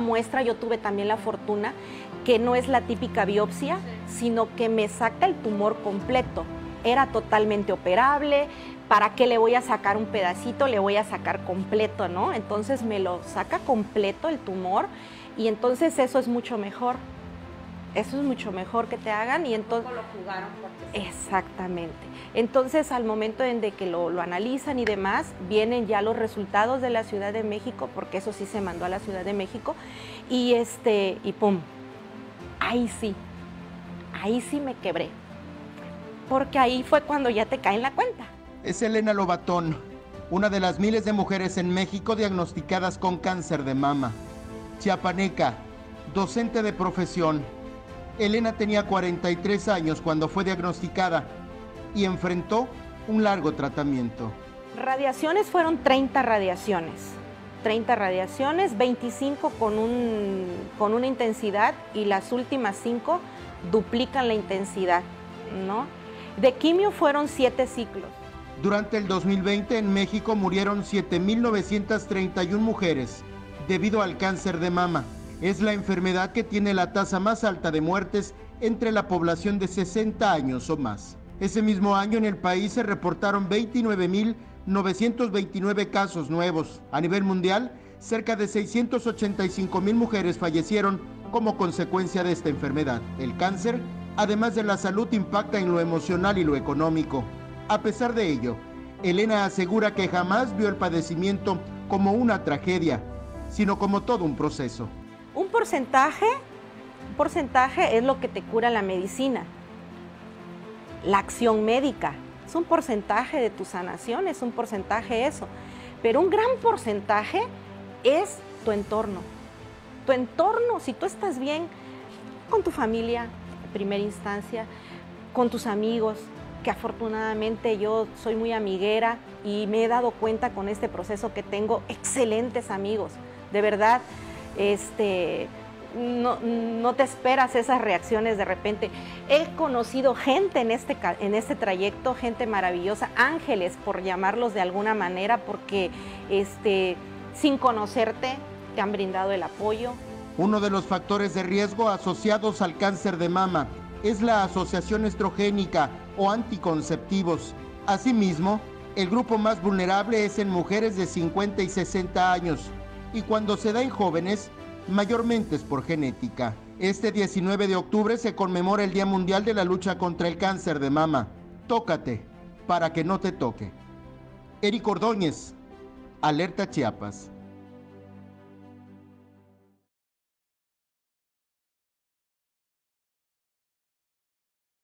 Muestra, yo tuve también la fortuna que no es la típica biopsia, sino que me saca el tumor completo. Era totalmente operable. ¿Para qué le voy a sacar un pedacito? Le voy a sacar completo, ¿no? Entonces me lo saca completo el tumor y entonces eso es mucho mejor. Eso es mucho mejor que te hagan y entonces... lo jugaron porque... Exactamente. Entonces, al momento en de que lo analizan y demás, vienen ya los resultados de la Ciudad de México, porque eso sí se mandó a la Ciudad de México, y ¡pum! Ahí sí me quebré. Porque ahí fue cuando ya te cae en la cuenta. Es Elena Lobatón, una de las miles de mujeres en México diagnosticadas con cáncer de mama. Chiapaneca, docente de profesión. Elena tenía 43 años cuando fue diagnosticada y enfrentó un largo tratamiento. Radiaciones fueron 30 radiaciones, 25 con una intensidad y las últimas 5 duplican la intensidad, ¿no? De quimio fueron 7 ciclos. Durante el 2020 en México murieron 7.931 mujeres debido al cáncer de mama. Es la enfermedad que tiene la tasa más alta de muertes entre la población de 60 años o más. Ese mismo año en el país se reportaron 29.929 casos nuevos. A nivel mundial, cerca de 685.000 mujeres fallecieron como consecuencia de esta enfermedad. El cáncer, además de la salud, impacta en lo emocional y lo económico. A pesar de ello, Elena asegura que jamás vio el padecimiento como una tragedia, sino como todo un proceso. Un porcentaje es lo que te cura la medicina, la acción médica, es un porcentaje de tu sanación, es un porcentaje eso, pero un gran porcentaje es tu entorno. Tu entorno, si tú estás bien con tu familia, en primera instancia, con tus amigos, que afortunadamente yo soy muy amiguera y me he dado cuenta con este proceso que tengo excelentes amigos, de verdad. No te esperas esas reacciones de repente. He conocido gente en este trayecto, gente maravillosa, ángeles por llamarlos de alguna manera, porque sin conocerte te han brindado el apoyo. Uno de los factores de riesgo asociados al cáncer de mama es la asociación estrogénica o anticonceptivos. Asimismo, el grupo más vulnerable es en mujeres de 50 y 60 años. Y cuando se da en jóvenes, mayormente es por genética. Este 19 de octubre se conmemora el Día Mundial de la Lucha contra el Cáncer de Mama. Tócate para que no te toque. Eric Ordóñez, Alerta Chiapas.